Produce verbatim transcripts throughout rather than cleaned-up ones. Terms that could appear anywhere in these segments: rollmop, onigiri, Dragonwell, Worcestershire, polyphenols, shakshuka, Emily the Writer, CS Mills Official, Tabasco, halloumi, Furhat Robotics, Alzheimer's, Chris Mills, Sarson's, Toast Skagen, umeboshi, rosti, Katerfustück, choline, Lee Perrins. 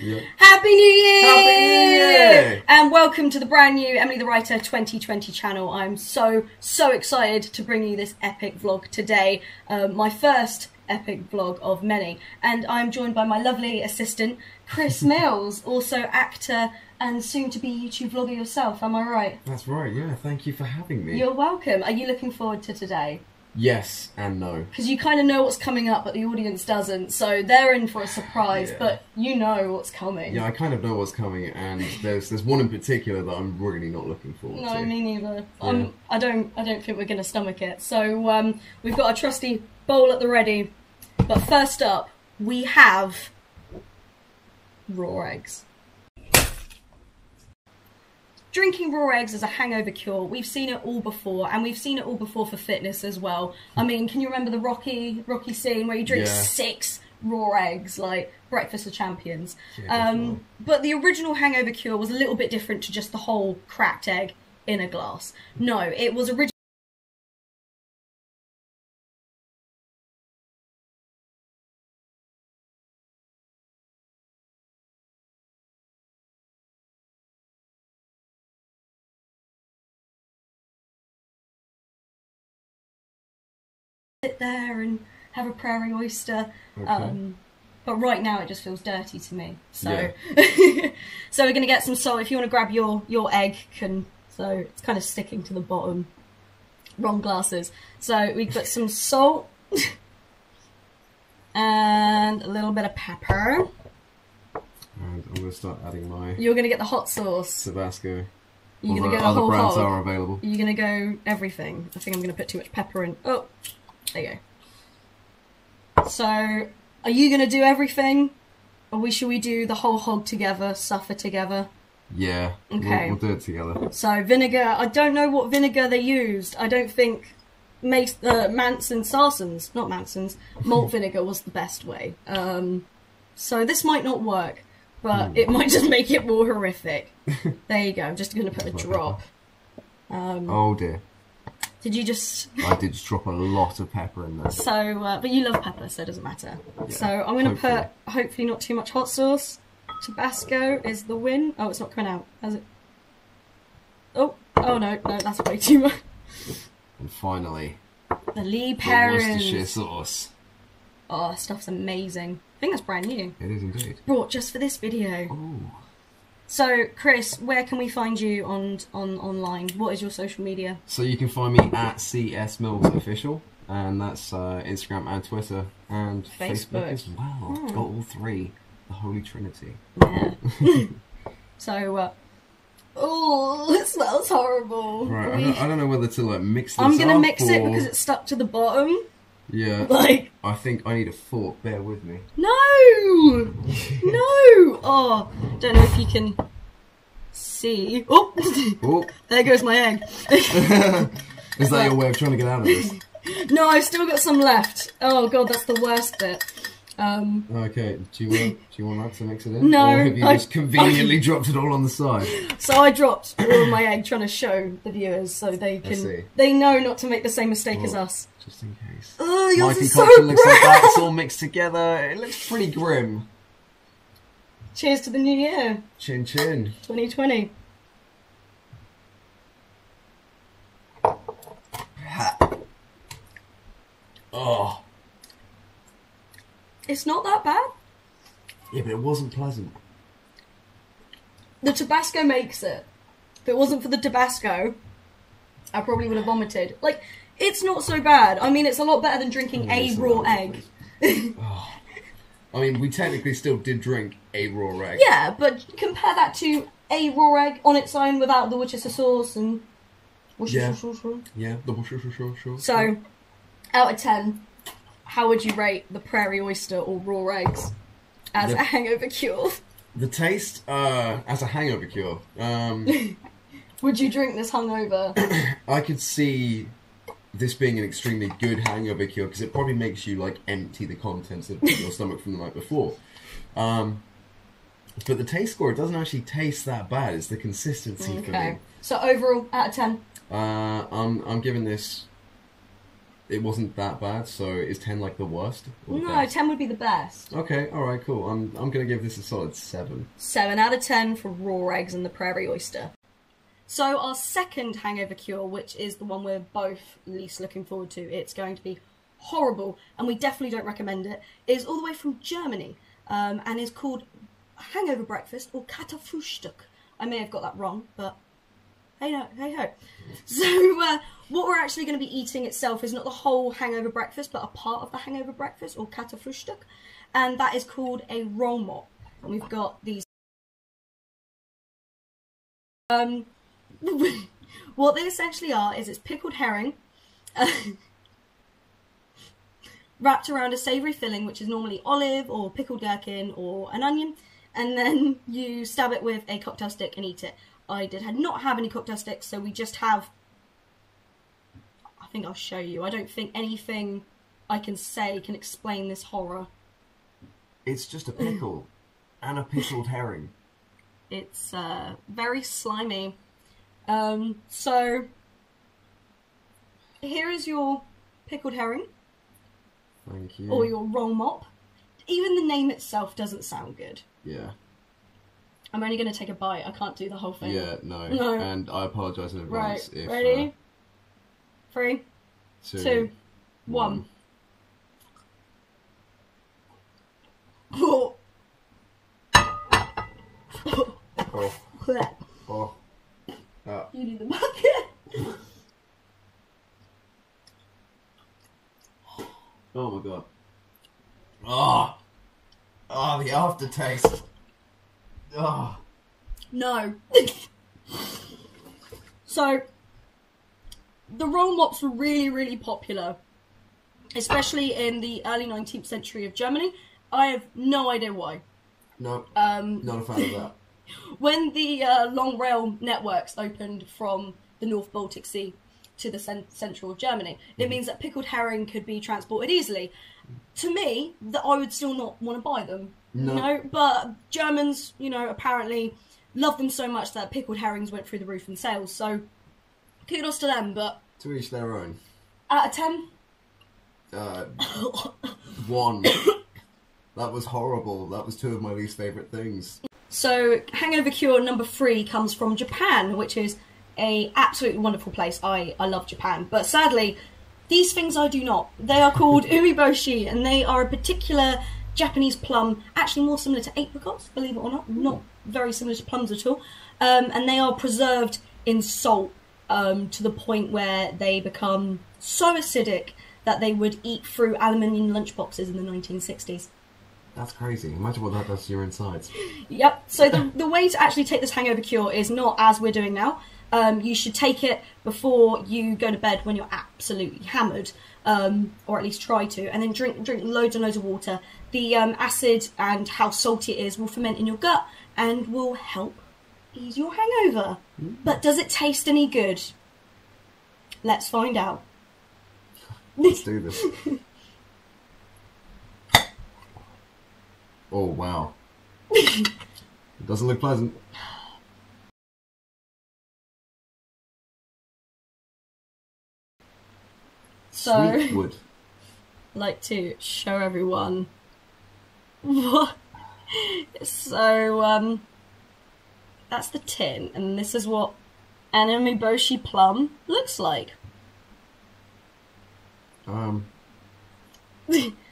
Yep. Happy New Year! Happy New Year! And welcome to the brand new Emily the Writer twenty twenty channel. I'm so, so excited to bring you this epic vlog today. Um, my first epic vlog of many. And I'm joined by my lovely assistant, Chris Mills, also actor and soon to be YouTube vlogger yourself, am I right? That's right, yeah. Thank you for having me. You're welcome. Are you looking forward to today? Yes and no. Because you kind of know what's coming up, but the audience doesn't, so they're in for a surprise, yeah. But you know what's coming. Yeah, I kind of know what's coming, and there's there's one in particular that I'm really not looking forward no, to. No, me neither. Yeah. Um, I don't I don't think we're going to stomach it. So um, we've got a trusty bowl at the ready, but first up, we have raw eggs. Drinking raw eggs as a hangover cure, we've seen it all before, and we've seen it all before for fitness as well. I mean, can you remember the Rocky Rocky scene where you drink yeah. six raw eggs, like breakfast of champions? Yeah, um, but the original hangover cure was a little bit different to just the whole cracked egg in a glass. No, it was originally... sit there and have a prairie oyster, okay. um, but right now it just feels dirty to me. So, yeah. So we're gonna get some salt. If you want to grab your your egg, can so it's kind of sticking to the bottom. Wrong glasses. So we put some salt and a little bit of pepper. And I'm gonna start adding my. You're gonna get the hot sauce. Tabasco. You're gonna go the whole brands hog. Are available. You're gonna go everything. I think I'm gonna put too much pepper in. Oh. There you go. So, are you going to do everything? Or we, should we do the whole hog together, suffer together? Yeah, okay. we'll, we'll do it together. So, vinegar. I don't know what vinegar they used. I don't think Mace, uh, Manson's, Sarson's, not Manson's, malt vinegar was the best way. Um, so, this might not work, but mm. it might just make it more horrific. There you go. I'm just going to put a drop. Um, oh, dear. Did you just... I did just drop a lot of pepper in there. So, uh, but you love pepper, so it doesn't matter. Yeah, so I'm going to put, hopefully not too much hot sauce. Tabasco is the win. Oh, it's not coming out, has it? Oh, oh no, no, that's way too much. And finally... the Lee Perrins. The Worcestershire sauce. Oh, that stuff's amazing. I think that's brand new. It is indeed. Brought just for this video. Ooh. So, Chris, where can we find you on, on online? What is your social media? So you can find me at C S Mills Official, and that's uh, Instagram and Twitter, and Facebook, Facebook as well. Oh. Got all three, the Holy Trinity. Yeah. So, uh, oh, it smells horrible. Right, we... I, don't, I don't know whether to like mix this I'm gonna up I'm going to mix or... it because it's stuck to the bottom. Yeah, like... I think I need a fork, bear with me. No! No! Oh, don't know if you can see. Oh! Oh. There goes my egg. Is that your way of trying to get out of this? No, I've still got some left. Oh god, that's the worst bit. Um, okay, do you want do you want that to mix it in? No. Or have you I, just conveniently I, dropped it all on the side? So I dropped all of my egg trying to show the viewers so they can they know not to make the same mistake oh, as us. Just in case. Oh, yours is so brown. Looks like that. It's all mixed together. It looks pretty grim. Cheers to the new year. Chin chin. Twenty twenty. Oh. It's not that bad. Yeah, but it wasn't pleasant. The Tabasco makes it. If it wasn't for the Tabasco, I probably would have vomited. Like, it's not so bad. I mean, it's a lot better than drinking oh, a raw egg. Oh. I mean, we technically still did drink a raw egg. Yeah, but compare that to a raw egg on its own without the Worcestershire sauce and... Worcestershire sauce. Yeah, the Worcestershire sauce. So, out of ten... how would you rate the prairie oyster or raw eggs as the, a hangover cure? The taste, uh, as a hangover cure. Um, would you drink this hungover? I could see this being an extremely good hangover cure because it probably makes you like empty the contents of your stomach from the night before. Um, but the taste score, it doesn't actually taste that bad. It's the consistency okay. for me. So overall, out of ten? Uh, I'm, I'm giving this it wasn't that bad, so is ten like the worst? Or the no, best? ten would be the best. Okay, alright, cool. I'm, I'm going to give this a solid seven. seven out of ten for raw eggs and the prairie oyster. So our second hangover cure, which is the one we're both least looking forward to, it's going to be horrible, and we definitely don't recommend it, is all the way from Germany, um, and is called hangover breakfast, or Katerfustück. I may have got that wrong, but hey no, hey ho. So uh, what we're actually going to be eating itself is not the whole hangover breakfast, but a part of the hangover breakfast, or Katerfustück, and that is called a rollmop. And we've got these... Um... What they essentially are is it's pickled herring uh, wrapped around a savoury filling, which is normally olive or pickled gherkin or an onion, and then you stab it with a cocktail stick and eat it. I did not have any cocktail sticks, so we just have... I think I'll show you. I don't think anything I can say can explain this horror. It's just a pickle and a pickled herring. It's uh, very slimy. Um, so, here is your pickled herring. Thank you. Or your roll mop. Even the name itself doesn't sound good. Yeah. I'm only going to take a bite. I can't do the whole thing. Yeah, no. No. And I apologise in advance right. if... Ready? Uh, Three. Two. two one. one. Oh. Oh. Oh. Oh. You need the bucket. Oh my god. Oh. Oh, the aftertaste. Oh. No. So, the roll mops were really, really popular, especially in the early nineteenth century of Germany. I have no idea why. No. Um, not a fan of that. When the uh, long rail networks opened from the North Baltic Sea to the cent central Germany, it means that pickled herring could be transported easily. To me, that I would still not want to buy them. No. You know? But Germans, you know, apparently loved them so much that pickled herrings went through the roof in sales. So kudos to them, but... To each their own. Out of ten? Uh, one. That was horrible. That was two of my least favourite things. So, hangover cure number three comes from Japan, which is a absolutely wonderful place. I, I love Japan, but sadly, these things I do not. They are called umeboshi, and they are a particular Japanese plum, actually more similar to apricots, believe it or not, not very similar to plums at all. Um, and they are preserved in salt um, to the point where they become so acidic that they would eat through aluminium lunchboxes in the nineteen sixties. That's crazy. Imagine what that does to your insides. Yep. So the, the way to actually take this hangover cure is not as we're doing now. Um, you should take it before you go to bed when you're absolutely hammered, um, or at least try to, and then drink drink loads and loads of water. The um, acid and how salty it is will ferment in your gut and will help ease your hangover. Mm. But does it taste any good? Let's find out. Let's do this. Oh, wow. It doesn't look pleasant. So, Sweetwood. I'd like to show everyone what... So, um, that's the tin, and this is what an umeboshi plum looks like. Um...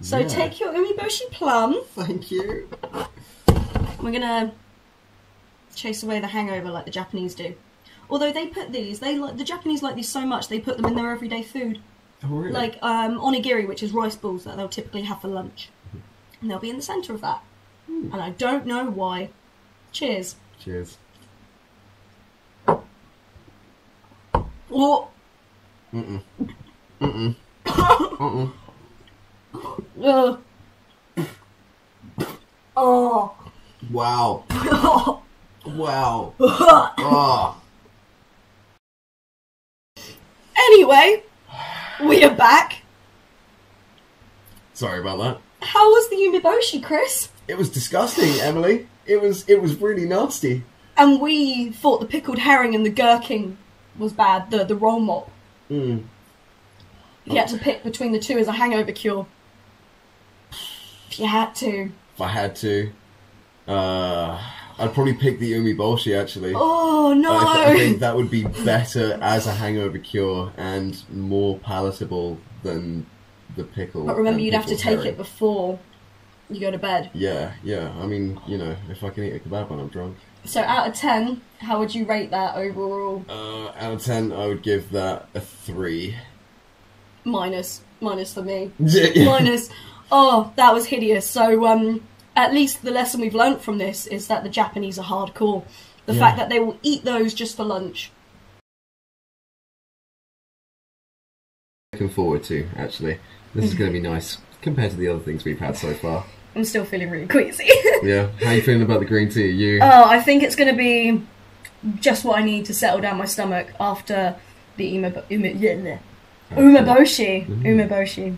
So yeah. Take your umeboshi plum. Thank you. We're gonna chase away the hangover like the Japanese do. Although they put these, they like the Japanese like these so much they put them in their everyday food. Oh, really? Like um, onigiri, which is rice balls that they'll typically have for lunch, and they'll be in the centre of that. Mm. And I don't know why. Cheers. Cheers. Oh. Mm mm. Mm mm. Mm mm. Ugh. Oh. Wow. Wow. Oh. Anyway, we are back. Sorry about that. How was the umeboshi, Chris? It was disgusting, Emily. It was it was really nasty. And we thought the pickled herring and the gherkin was bad, the the roll mop. Mm. If you had to pick between the two as a hangover cure. If you had to. If I had to. Uh, I'd probably pick the umeboshi, actually. Oh, no! Uh, I, th I think that would be better as a hangover cure and more palatable than the pickle. But remember, you'd have to take it before you go to bed. Yeah, yeah. I mean, you know, if I can eat a kebab when I'm drunk. So out of ten, how would you rate that overall? Uh, out of ten, I would give that a three. Minus. Minus for me. Minus. Oh, that was hideous. So um, at least the lesson we've learnt from this is that the Japanese are hardcore. The yeah. fact that they will eat those just for lunch. Looking forward to, actually. This is going to be nice compared to the other things we've had so far. I'm still feeling really queasy. Yeah. How are you feeling about the green tea? You? Oh, I think it's going to be just what I need to settle down my stomach after the umebo ume yeah, okay. umeboshi. Mm-hmm. Umeboshi.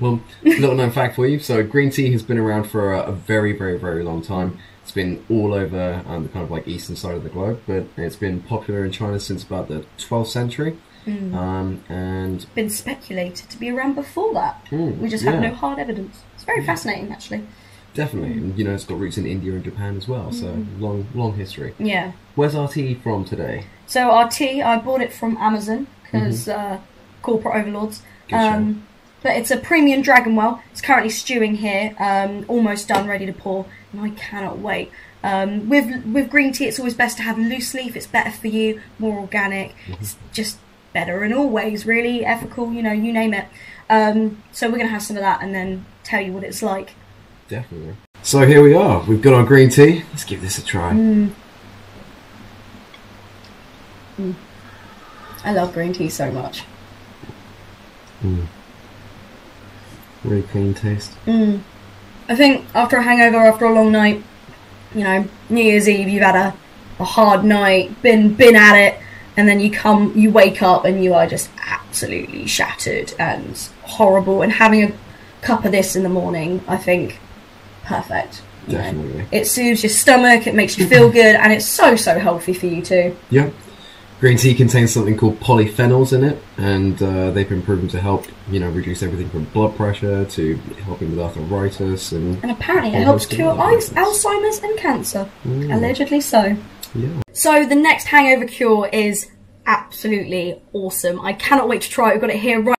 Well, little known fact for you. So green tea has been around for a, a very, very, very long time. It's been all over um, the kind of like eastern side of the globe, but it's been popular in China since about the twelfth century. Mm. Um, and been speculated to be around before that. Mm, we just yeah. have no hard evidence. It's very fascinating, actually. Definitely, and you know, it's got roots in India and Japan as well. Mm. So long, long history. Yeah. Where's our tea from today? So our tea, I bought it from Amazon because mm-hmm. uh, corporate overlords. Good um, but it's a premium Dragonwell. It's currently stewing here, um, almost done, ready to pour, and I cannot wait. Um, with with green tea, it's always best to have loose leaf. It's better for you, more organic. Mm-hmm. It's just better in all ways, really ethical, you know, you name it. Um, so we're gonna have some of that and then tell you what it's like. Definitely. So here we are. We've got our green tea. Let's give this a try. Mm. Mm. I love green tea so much. Mm. Really clean taste. Mm. I think after a hangover, after a long night, you know, New Year's Eve, you've had a, a hard night, been been at it. And then you come, you wake up and you are just absolutely shattered and horrible. And having a cup of this in the morning, I think, perfect. Definitely. Know. It soothes your stomach, it makes you feel good, and it's so, so healthy for you too. Yeah. Green tea contains something called polyphenols in it, and uh, they've been proven to help, you know, reduce everything from blood pressure to helping with arthritis. And, and apparently it helps cure Alzheimer's and cancer. Mm. Allegedly so. Yeah. So the next hangover cure is absolutely awesome. I cannot wait to try it. We've got it here right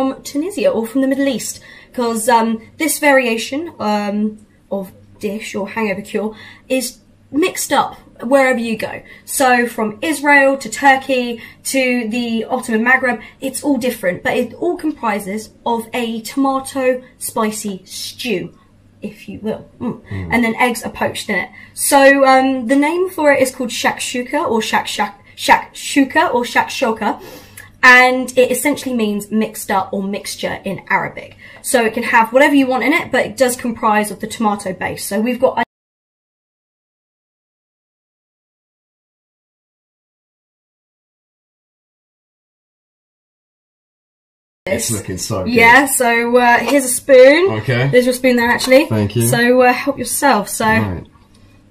from Tunisia or from the Middle East, because um, this variation um, of dish or hangover cure is mixed up wherever you go. So from Israel to Turkey to the Ottoman Maghreb, it's all different, but it all comprises of a tomato spicy stew, if you will. Mm. Mm. And then eggs are poached in it. So um, the name for it is called shakshuka or shak shakshuka or shakshuka, and it essentially means mixed up or mixture in Arabic. So it can have whatever you want in it, but it does comprise of the tomato base. So we've got It's looking so good. Yeah, so uh, here's a spoon. Okay. There's your spoon there, actually. Thank you. So uh, help yourself. So right.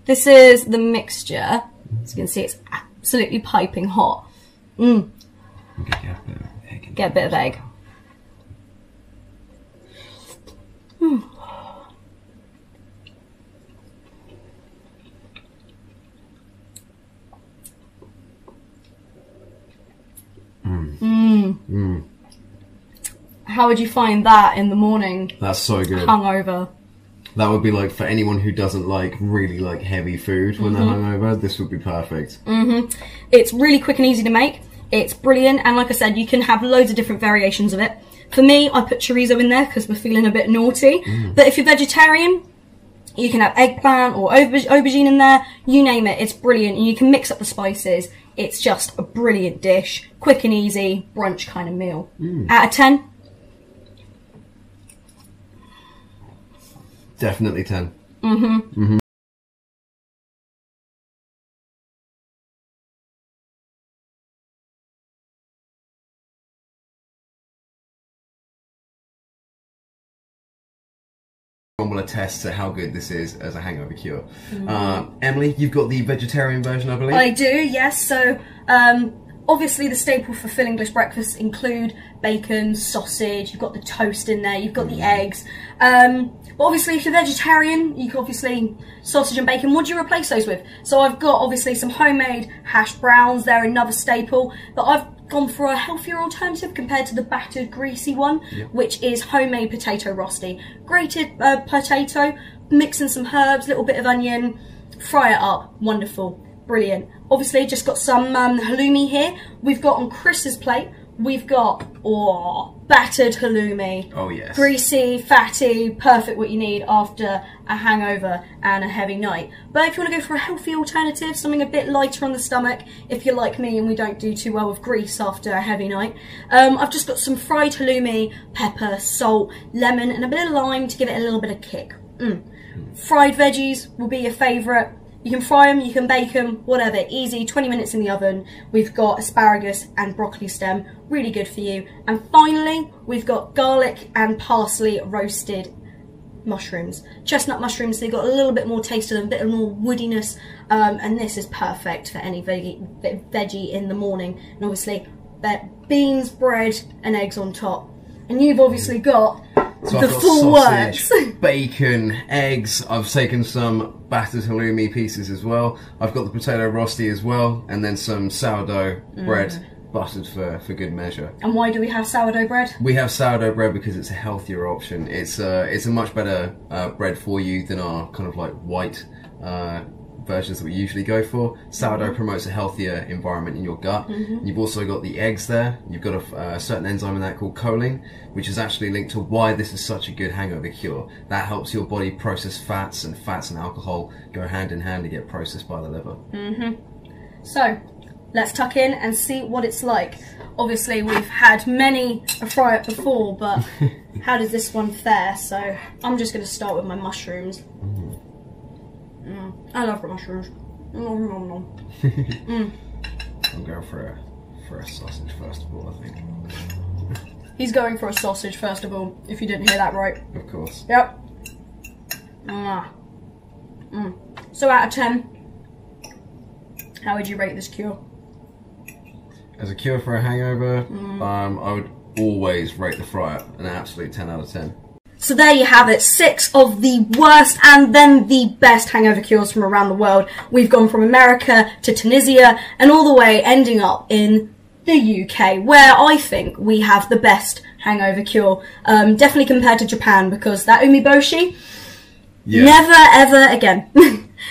This is the mixture. As you can see, it's absolutely piping hot. Mm. Okay, get a bit of egg. Get a bit of egg. Mm. Mm. Mm. Mm. How would you find that in the morning? That's so good. Hungover. That would be like, for anyone who doesn't like really like heavy food when mm-hmm. they're hungover, this would be perfect. Mm-hmm. It's really quick and easy to make. It's brilliant. And like I said, you can have loads of different variations of it. For me, I put chorizo in there because we're feeling a bit naughty. Mm. But if you're vegetarian, you can have eggplant or auber aubergine in there. You name it. It's brilliant. And you can mix up the spices. It's just a brilliant dish. Quick and easy, brunch kind of meal. Mm. Out of ten? Definitely ten. Mm-hmm. Mm-hmm. Will attest to how good this is as a hangover cure. Mm. um, Emily, you've got the vegetarian version, I believe. I do, yes. So um, Obviously the staples for full English breakfast include bacon, sausage, you've got the toast in there, you've got the eggs. Um, but obviously if you're vegetarian, you can obviously sausage and bacon. What do you replace those with? So I've got obviously some homemade hash browns, they're another staple, but I've gone for a healthier alternative compared to the battered greasy one, yep. which is homemade potato rosti. Grated uh, potato, mix in some herbs, little bit of onion, fry it up, wonderful. Brilliant. Obviously just got some um, halloumi here. We've got on Chris's plate, we've got oh, battered halloumi. Oh yes. Greasy, fatty, perfect what you need after a hangover and a heavy night. But if you want to go for a healthy alternative, something a bit lighter on the stomach, if you're like me and we don't do too well with grease after a heavy night, um, I've just got some fried halloumi, pepper, salt, lemon and a bit of lime to give it a little bit of kick. Mm. Fried veggies will be your favourite. You can fry them, you can bake them, whatever, easy, twenty minutes in the oven. We've got asparagus and broccoli stem, really good for you. And finally, we've got garlic and parsley roasted mushrooms. Chestnut mushrooms, they've got a little bit more taste to them, a bit more woodiness, um, and this is perfect for any veggie, veggie in the morning. And obviously, beans, bread, and eggs on top. And you've obviously got So the I've got full sausage, works. bacon, eggs, I've taken some battered halloumi pieces as well, I've got the potato rosti as well, and then some sourdough mm. bread, buttered for, for good measure. And why do we have sourdough bread? We have sourdough bread because it's a healthier option. It's a, it's a much better uh, bread for you than our kind of like white uh, versions that we usually go for. Sourdough mm-hmm. promotes a healthier environment in your gut. Mm-hmm. You've also got the eggs there. You've got a, a certain enzyme in that called choline, which is actually linked to why this is such a good hangover cure. That helps your body process fats, and fats and alcohol go hand in hand to get processed by the liver. Mm-hmm. So let's tuck in and see what it's like. Obviously we've had many a fry up before, but how does this one fare? So I'm just going to start with my mushrooms. Mm. I love mushrooms. Nom, nom, nom. mm. I'm going for a, for a sausage first of all, I think. He's going for a sausage first of all, if you didn't hear that right. Of course. Yep. Mm. Mm. So out of ten, how would you rate this cure? As a cure for a hangover, mm. um, I would always rate the fry-up an absolute ten out of ten. So there you have it, six of the worst and then the best hangover cures from around the world. We've gone from America to Tunisia and all the way ending up in the U K, where I think we have the best hangover cure. Um, definitely compared to Japan, because that umeboshi, yeah. never ever again.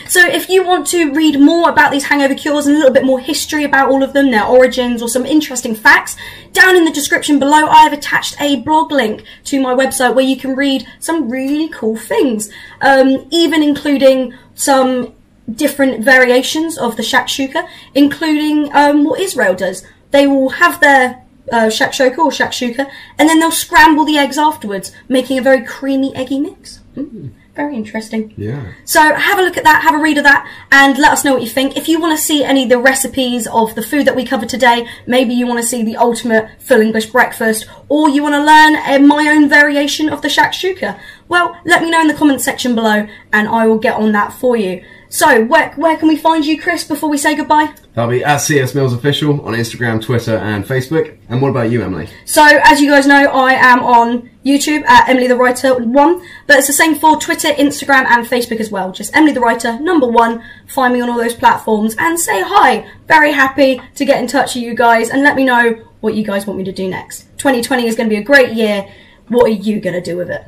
So if you want to read more about these hangover cures and a little bit more history about all of them, their origins or some interesting facts, down in the description below I have attached a blog link to my website where you can read some really cool things, um, even including some different variations of the shakshuka, including um, what Israel does. They will have their uh, shakshuka or shakshuka and then they'll scramble the eggs afterwards, making a very creamy eggy mix. Mm. Very interesting. Yeah. So have a look at that, have a read of that, and let us know what you think. If you want to see any of the recipes of the food that we covered today, maybe you want to see the ultimate full English breakfast, or you want to learn uh, my own variation of the shakshuka, well, let me know in the comments section below, and I will get on that for you. So, where, where can we find you, Chris, before we say goodbye? That'll be at C S Mills Official on Instagram, Twitter and Facebook. And what about you, Emily? So, as you guys know, I am on YouTube at Emily the Writer one, but it's the same for Twitter, Instagram and Facebook as well. Just Emily the Writer number one. Find me on all those platforms and say hi. Very happy to get in touch with you guys and let me know what you guys want me to do next. twenty twenty is going to be a great year. What are you going to do with it?